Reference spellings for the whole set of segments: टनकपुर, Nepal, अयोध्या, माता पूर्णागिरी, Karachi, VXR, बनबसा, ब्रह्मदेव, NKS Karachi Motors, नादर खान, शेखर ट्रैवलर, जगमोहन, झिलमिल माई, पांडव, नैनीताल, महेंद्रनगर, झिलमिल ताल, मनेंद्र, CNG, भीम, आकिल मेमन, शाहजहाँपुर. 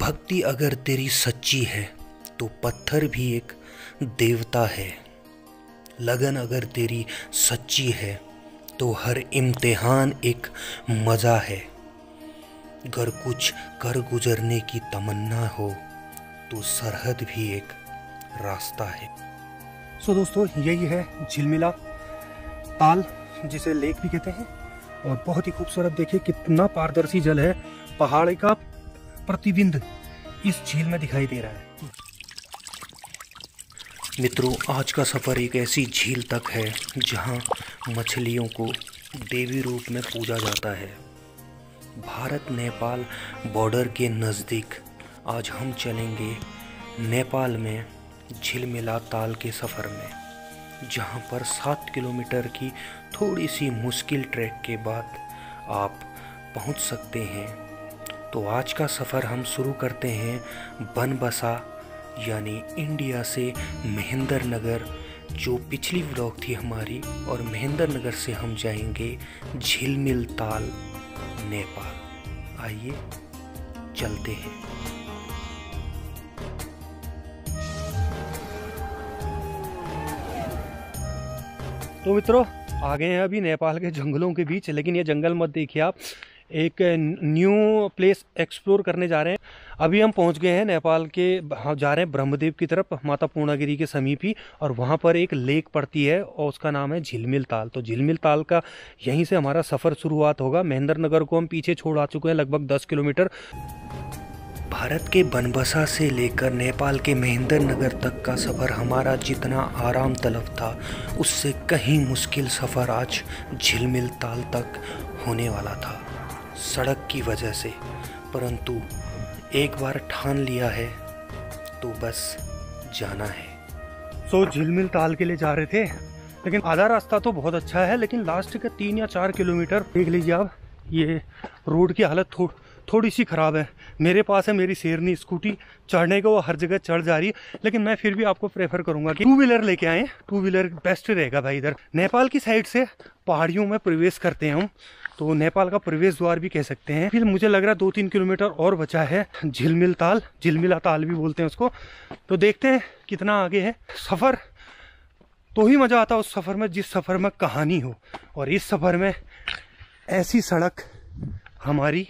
भक्ति अगर तेरी सच्ची है तो पत्थर भी एक देवता है। लगन अगर तेरी सच्ची है तो हर इम्तिहान एक मज़ा है। अगर कुछ कर गुजरने की तमन्ना हो तो सरहद भी एक रास्ता है। सो दोस्तों यही है झिलमिल ताल, जिसे लेक भी कहते हैं, और बहुत ही खूबसूरत। देखिए कितना पारदर्शी जल है, पहाड़ का प्रतिबिंब इस झील में दिखाई दे रहा है। मित्रों, आज का सफ़र एक ऐसी झील तक है जहां मछलियों को देवी रूप में पूजा जाता है। भारत नेपाल बॉर्डर के नज़दीक आज हम चलेंगे नेपाल में झिलमिल ताल के सफ़र में, जहां पर 7 किलोमीटर की थोड़ी सी मुश्किल ट्रैक के बाद आप पहुंच सकते हैं। तो आज का सफ़र हम शुरू करते हैं बनबसा, यानी इंडिया से महेंद्रनगर, जो पिछली व्लॉग थी हमारी, और महेंद्रनगर से हम जाएंगे झिलमिल ताल नेपाल। आइए चलते हैं। तो मित्रों आ गए हैं अभी नेपाल के जंगलों के बीच, लेकिन ये जंगल मत देखिए आप, एक न्यू प्लेस एक्सप्लोर करने जा रहे हैं। अभी हम पहुंच गए हैं नेपाल के, जा रहे हैं ब्रह्मदेव की तरफ, माता पूर्णागिरी के समीप ही, और वहां पर एक लेक पड़ती है और उसका नाम है झिलमिल ताल। तो झिलमिल ताल का यहीं से हमारा सफ़र शुरुआत होगा। महेंद्रनगर को हम पीछे छोड़ आ चुके हैं लगभग 10 किलोमीटर। भारत के बनबसा से लेकर नेपाल के महेंद्रनगर तक का सफ़र हमारा जितना आराम तलब था, उससे कहीं मुश्किल सफ़र आज झिलमिल ताल तक होने वाला था सड़क की वजह से। परंतु एक बार ठान लिया है तो बस जाना है। तो झिलमिल ताल के लिए जा रहे थे, लेकिन आधा रास्ता तो बहुत अच्छा है, लेकिन लास्ट के 3 या 4 किलोमीटर देख लीजिए आप, ये रोड की हालत थोड़ी सी ख़राब है। मेरे पास है मेरी शेरनी स्कूटी, चढ़ने को वो हर जगह चढ़ जा रही है, लेकिन मैं फिर भी आपको प्रेफर करूँगा कि टू व्हीलर लेके आएँ। टू व्हीलर बेस्ट रहेगा भाई। इधर नेपाल की साइड से पहाड़ियों में प्रवेश करते हैं हम, तो नेपाल का प्रवेश द्वार भी कह सकते हैं। फिर मुझे लग रहा है 2-3 किलोमीटर और बचा है झिलमिल ताल, झिलमिल ताल भी बोलते हैं उसको। तो देखते हैं कितना आगे है। सफ़र तो ही मज़ा आता है उस सफ़र में जिस सफ़र में कहानी हो, और इस सफ़र में ऐसी सड़क हमारी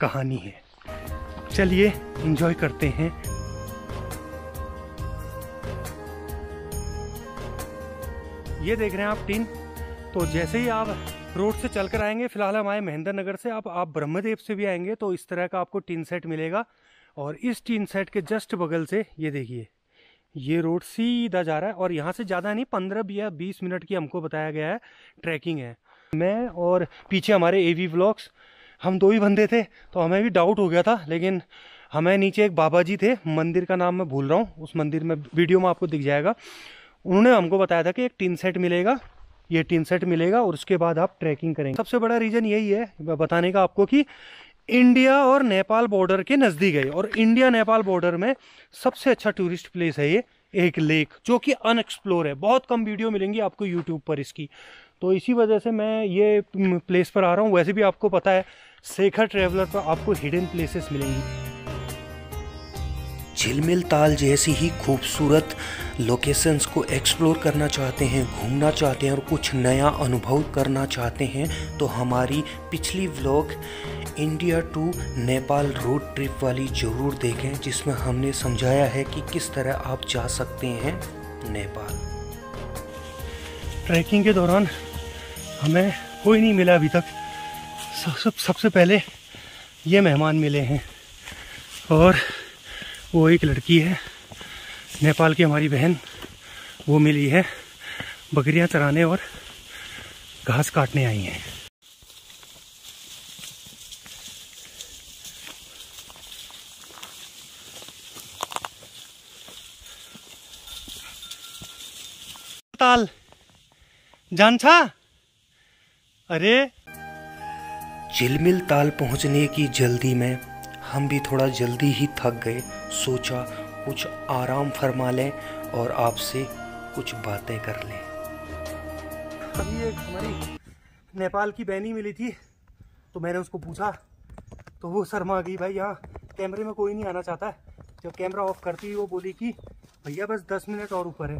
कहानी है। चलिए एंजॉय करते हैं। ये देख रहे हैं आप टीन। तो जैसे ही आप रोड से चलकर आएंगे, फिलहाल हमारे महेंद्रनगर से आप ब्रह्मदेव से भी आएंगे तो इस तरह का आपको टीन सेट मिलेगा, और इस टीन सेट के जस्ट बगल से ये देखिए, ये रोड सीधा जा रहा है, और यहाँ से ज़्यादा नहीं 15 या 20 मिनट की हमको बताया गया है ट्रैकिंग है। मैं और पीछे हमारे एवी व्लॉग्स, हम 2 ही बंदे थे, तो हमें भी डाउट हो गया था, लेकिन हमें नीचे एक बाबा जी थे, मंदिर का नाम मैं भूल रहा हूँ, उस मंदिर में वीडियो में आपको दिख जाएगा। उन्होंने हमको बताया था कि एक टीन सेट मिलेगा, ये टीन सेट मिलेगा, और उसके बाद आप ट्रैकिंग करेंगे। सबसे बड़ा रीज़न यही है बताने का आपको कि इंडिया और नेपाल बॉर्डर के नज़दीक है, और इंडिया नेपाल बॉर्डर में सबसे अच्छा टूरिस्ट प्लेस है ये एक लेक, जो कि अनएक्सप्लोर है। बहुत कम वीडियो मिलेंगी आपको यूट्यूब पर इसकी, तो इसी वजह से मैं ये प्लेस पर आ रहा हूँ। वैसे भी आपको पता है शेखर ट्रैवलर पर आपको हिडन प्लेसेस मिलेंगी। झिलमिल ताल जैसी ही खूबसूरत लोकेशंस को एक्सप्लोर करना चाहते हैं, घूमना चाहते हैं, और कुछ नया अनुभव करना चाहते हैं, तो हमारी पिछली vlog India to Nepal road trip वाली ज़रूर देखें, जिसमें हमने समझाया है कि किस तरह आप जा सकते हैं नेपाल। ट्रैकिंग के दौरान हमें कोई नहीं मिला अभी तक। सबसे पहले ये मेहमान मिले हैं, और वो एक लड़की है नेपाल की, हमारी बहन, वो मिली है। बकरियां चराने और घास काटने आई हैं। ताल जान्छ? अरे झिलमिल ताल पहुंचने की जल्दी में हम भी थोड़ा जल्दी ही थक गए। सोचा कुछ आराम फरमा लें और आपसे कुछ बातें कर लें। अभी एक हमारी नेपाल की बहनी मिली थी, तो मैंने उसको पूछा, तो वो शर्मा गई, भाई यहाँ कैमरे में कोई नहीं आना चाहता है। जब कैमरा ऑफ करती है वो बोली कि भैया बस 10 मिनट और ऊपर है,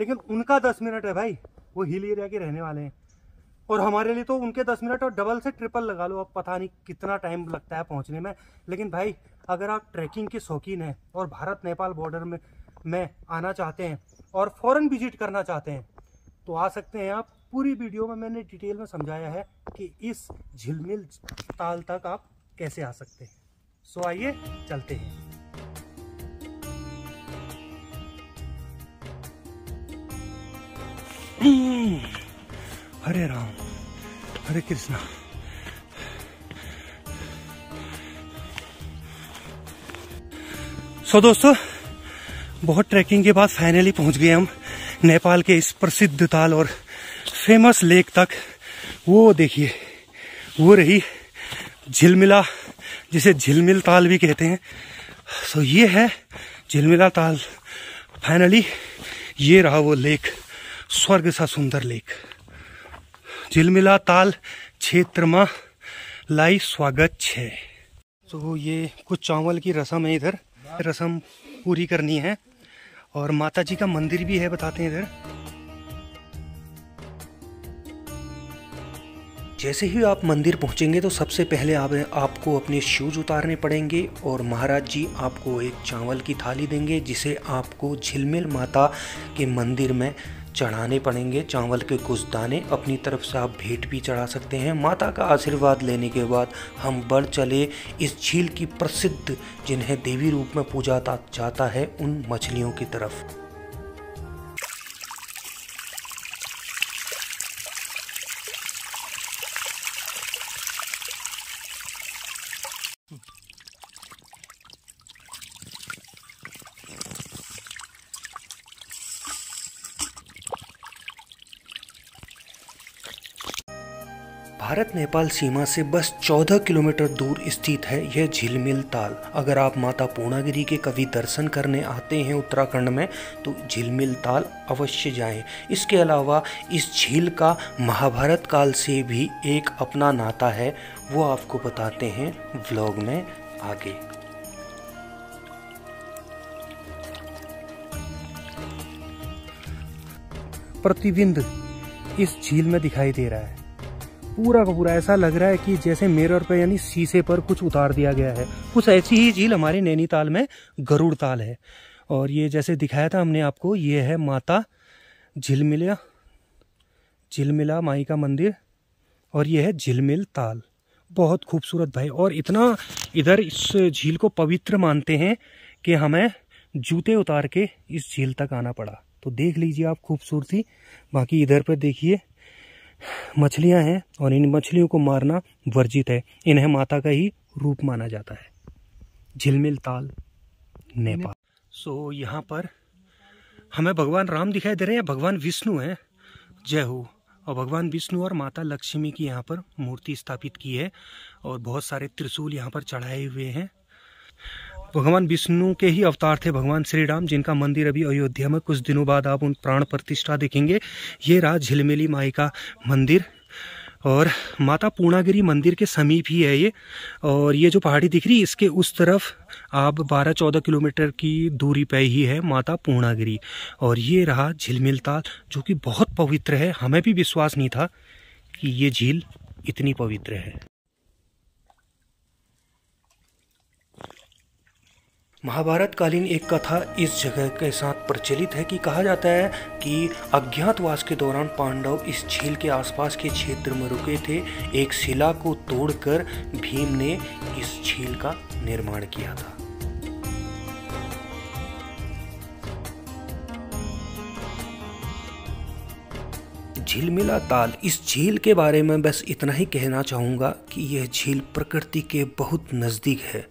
लेकिन उनका 10 मिनट है भाई, वो हिल एरिया के रहने वाले हैं और हमारे लिए तो उनके 10 मिनट और डबल से ट्रिपल लगा लो, अब पता नहीं कितना टाइम लगता है पहुंचने में। लेकिन भाई अगर आप ट्रैकिंग के शौकीन हैं और भारत नेपाल बॉर्डर में आना चाहते हैं और फ़ौरन विजिट करना चाहते हैं तो आ सकते हैं आप। पूरी वीडियो में मैंने डिटेल में समझाया है कि इस झिलमिल ताल तक आप कैसे आ सकते हैं। सो आइए चलते हैं। हरे राम हरे कृष्णा। सो दोस्तों, बहुत ट्रैकिंग के बाद फाइनली पहुंच गए हम नेपाल के इस प्रसिद्ध ताल और फेमस लेक तक। वो देखिए, वो रही झिलमिला, जिसे झिलमिल ताल भी कहते हैं। सो ये है झिलमिला ताल। फाइनली ये रहा वो लेक, स्वर्ग सा सुंदर लेक। झिलमिला ताल क्षेत्र में लाई स्वागत है। तो ये कुछ चावल की रसम है, इधर रसम पूरी करनी है और माता जी का मंदिर भी है, बताते हैं इधर। जैसे ही आप मंदिर पहुंचेंगे तो सबसे पहले आपको अपने शूज़ उतारने पड़ेंगे और महाराज जी आपको एक चावल की थाली देंगे, जिसे आपको झिलमिल माता के मंदिर में चढ़ाने पड़ेंगे। चावल के कुछ दाने अपनी तरफ से आप भेंट भी चढ़ा सकते हैं। माता का आशीर्वाद लेने के बाद हम बढ़ चले इस झील की प्रसिद्ध, जिन्हें देवी रूप में पूजा जाता है, उन मछलियों की तरफ। भारत नेपाल सीमा से बस 14 किलोमीटर दूर स्थित है यह झिलमिल ताल। अगर आप माता पूर्णागिरी के कभी दर्शन करने आते हैं उत्तराखंड में तो झिलमिल ताल अवश्य जाएं। इसके अलावा इस झील का महाभारत काल से भी एक अपना नाता है, वो आपको बताते हैं व्लॉग में आगे। प्रतिबिंब इस झील में दिखाई दे रहा है पूरा का पूरा। ऐसा लग रहा है कि जैसे मिरर पे यानी शीशे पर कुछ उतार दिया गया है। कुछ ऐसी ही झील हमारे नैनीताल में गरुड़ ताल है। और ये जैसे दिखाया था हमने आपको, ये है माता झिलमिला माई का मंदिर और ये है झिलमिल ताल। बहुत खूबसूरत भाई। और इतना इधर इस झील को पवित्र मानते हैं कि हमें जूते उतार के इस झील तक आना पड़ा। तो देख लीजिए आप खूबसूरती। बाकी इधर पर देखिए मछलियां हैं और इन मछलियों को मारना वर्जित है। इन्हें माता का ही रूप माना जाता है। झिलमिल ताल नेपाल। सो यहाँ पर हमें भगवान राम दिखाई दे रहे हैं, भगवान विष्णु हैं, जय हो। और भगवान विष्णु और माता लक्ष्मी की यहाँ पर मूर्ति स्थापित की है और बहुत सारे त्रिशूल यहाँ पर चढ़ाए हुए हैं। भगवान विष्णु के ही अवतार थे भगवान श्री राम, जिनका मंदिर अभी अयोध्या में कुछ दिनों बाद आप उन प्राण प्रतिष्ठा देखेंगे। ये रहा झिलमिली माई का मंदिर और माता पूर्णागिरी मंदिर के समीप ही है ये। और ये जो पहाड़ी दिख रही है इसके उस तरफ आप 12-14 किलोमीटर की दूरी पे ही है माता पूर्णागिरी। और ये रहा झिलमिल ताल, जो कि बहुत पवित्र है। हमें भी विश्वास नहीं था कि ये झील इतनी पवित्र है। महाभारत कालीन एक कथा इस जगह के साथ प्रचलित है कि कहा जाता है कि अज्ञातवास के दौरान पांडव इस झील के आसपास के क्षेत्र में रुके थे। एक शिला को तोड़कर भीम ने इस झील का निर्माण किया था। झिलमिला ताल, इस झील के बारे में बस इतना ही कहना चाहूँगा कि यह झील प्रकृति के बहुत नज़दीक है।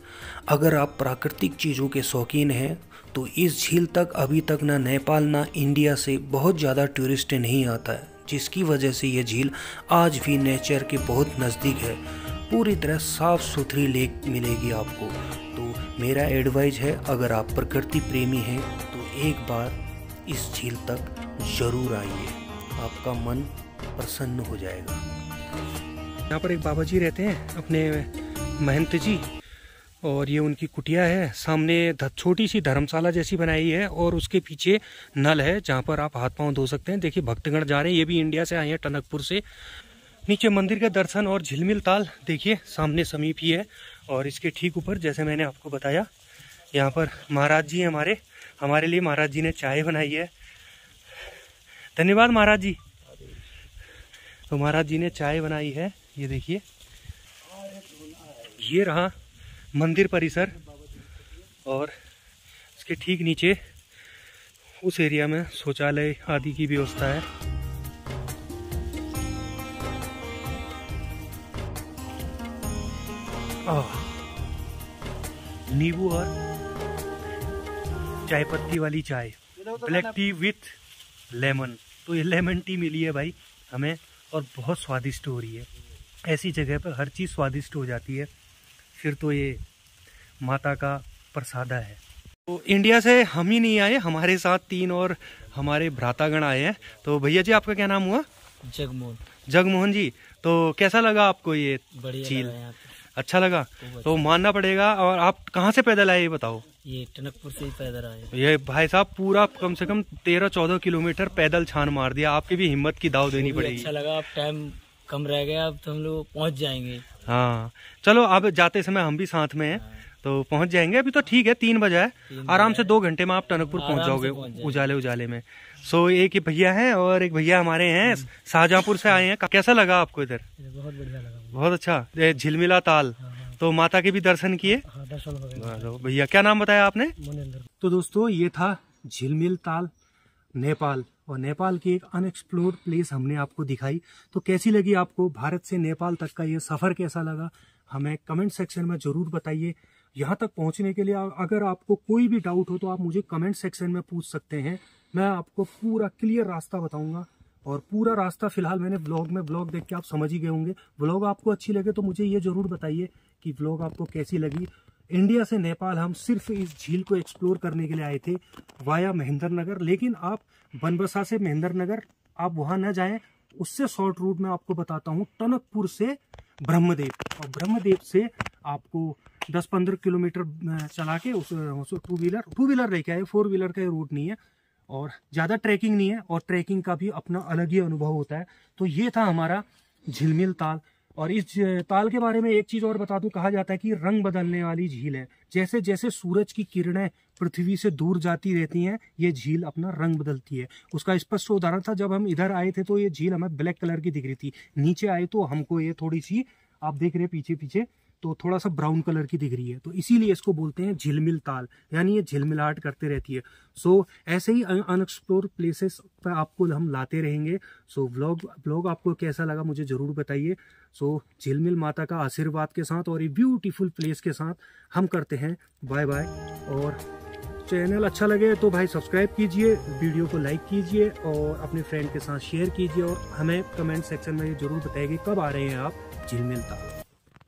अगर आप प्राकृतिक चीज़ों के शौकीन हैं तो इस झील तक अभी तक ना नेपाल ना इंडिया से बहुत ज़्यादा टूरिस्ट नहीं आता है, जिसकी वजह से यह झील आज भी नेचर के बहुत नज़दीक है। पूरी तरह साफ़ सुथरी लेक मिलेगी आपको। तो मेरा एडवाइज़ है, अगर आप प्रकृति प्रेमी हैं तो एक बार इस झील तक ज़रूर आइए, आपका मन प्रसन्न हो जाएगा। यहाँ पर एक बाबा जी रहते हैं अपने महेंद्र जी, और ये उनकी कुटिया है। सामने छोटी सी धर्मशाला जैसी बनाई है और उसके पीछे नल है जहाँ पर आप हाथ पांव धो सकते हैं। देखिए भक्तगण जा रहे हैं, ये भी इंडिया से आए हैं, टनकपुर से। नीचे मंदिर के दर्शन और झिलमिल ताल देखिए सामने समीप ही है। और इसके ठीक ऊपर जैसे मैंने आपको बताया यहाँ पर महाराज जी हमारे लिए महाराज जी ने चाय बनाई है। धन्यवाद महाराज जी। तो महाराज जी ने चाय बनाई है, ये देखिए ये रहा मंदिर परिसर। और इसके ठीक नीचे उस एरिया में शौचालय आदि की व्यवस्था है। नींबू और चाय पत्ती वाली चाय, ब्लैक टी विथ लेमन। तो ये लेमन टी मिली है भाई हमें और बहुत स्वादिष्ट हो रही है। ऐसी जगह पर हर चीज़ स्वादिष्ट हो जाती है। फिर तो ये माता का प्रसादा है। तो इंडिया से हम ही नहीं आए, हमारे साथ तीन और हमारे भ्रातागण आए हैं। तो भैया जी आपका क्या नाम हुआ? जगमोहन। जगमोहन जी, तो कैसा लगा आपको ये झील? अच्छा लगा। तो मानना पड़ेगा। और आप कहाँ से पैदल आए ये बताओ? ये टनकपुर से ही पैदल आए। ये भाई साहब पूरा कम से कम 13-14 किलोमीटर पैदल छान मार दिया। आपकी भी हिम्मत की दाव देनी पड़ेगी। अच्छा लगा। अब टाइम कम रह गया, अब तो हम लोग पहुँच जाएंगे। हाँ चलो, अब जाते समय हम भी साथ में हैं तो पहुँच जाएंगे। अभी तो ठीक है 3 बजा है, आराम से 2 घंटे में आप टनकपुर पहुँच जाओगे उजाले में। सो एक भैया हैं और एक भैया हमारे हैं शाहजहाँपुर से आए हैं। कैसा लगा आपको इधर? बहुत बढ़िया लगा, बहुत अच्छा। झिलमिला ताल तो माता के भी दर्शन किए। भैया क्या नाम बताया आपने? मनेंद्र। तो दोस्तों ये था झिलमिल ताल नेपाल, और नेपाल की एक अनएक्सप्लोर्ड प्लेस हमने आपको दिखाई। तो कैसी लगी आपको भारत से नेपाल तक का ये सफ़र? कैसा लगा हमें कमेंट सेक्शन में ज़रूर बताइए। यहाँ तक पहुँचने के लिए अगर आपको कोई भी डाउट हो तो आप मुझे कमेंट सेक्शन में पूछ सकते हैं। मैं आपको पूरा क्लियर रास्ता बताऊँगा। और पूरा रास्ता फिलहाल मैंने ब्लॉग देख के आप समझ ही गए होंगे। ब्लॉग आपको अच्छी लगे तो मुझे ये ज़रूर बताइए कि ब्लॉग आपको कैसी लगी। इंडिया से नेपाल हम सिर्फ इस झील को एक्सप्लोर करने के लिए आए थे वाया महेंद्रनगर, लेकिन आप बनबसा से महेंद्रनगर आप वहाँ न जाएं। उससे शॉर्ट रूट में आपको बताता हूँ, टनकपुर से ब्रह्मदेव, और ब्रह्मदेव से आपको 10-15 किलोमीटर चला के उस टू व्हीलर लेके आए। 4 व्हीलर का ये रूट नहीं है और ज़्यादा ट्रैकिंग नहीं है, और ट्रैकिंग का भी अपना अलग ही अनुभव होता है। तो ये था हमारा झिलमिल ताल। और इस ताल के बारे में एक चीज़ और बता दूं, कहा जाता है कि रंग बदलने वाली झील है। जैसे जैसे सूरज की किरणें पृथ्वी से दूर जाती रहती हैं ये झील अपना रंग बदलती है। उसका स्पष्ट उदाहरण था, जब हम इधर आए थे तो ये झील हमें ब्लैक कलर की दिख रही थी, नीचे आए तो हमको ये थोड़ी सी आप देख रहे हैं पीछे तो थोड़ा सा ब्राउन कलर की दिख रही है। तो इसीलिए इसको बोलते हैं झिलमिल ताल, यानी ये झिलमिलाहट करते रहती है। सो ऐसे ही अनएक्सप्लोर्ड प्लेसेस पर आपको हम लाते रहेंगे। सो ब्लॉग आपको कैसा लगा मुझे ज़रूर बताइए। सो झिलमिल माता का आशीर्वाद के साथ और ये ब्यूटीफुल प्लेस के साथ हम करते हैं बाय बाय। और चैनल अच्छा लगे तो भाई सब्सक्राइब कीजिए, वीडियो को लाइक कीजिए और अपने फ्रेंड के साथ शेयर कीजिए। और हमें कमेंट सेक्शन में ये ज़रूर बताइए कब आ रहे हैं आप झिलमिल ताल।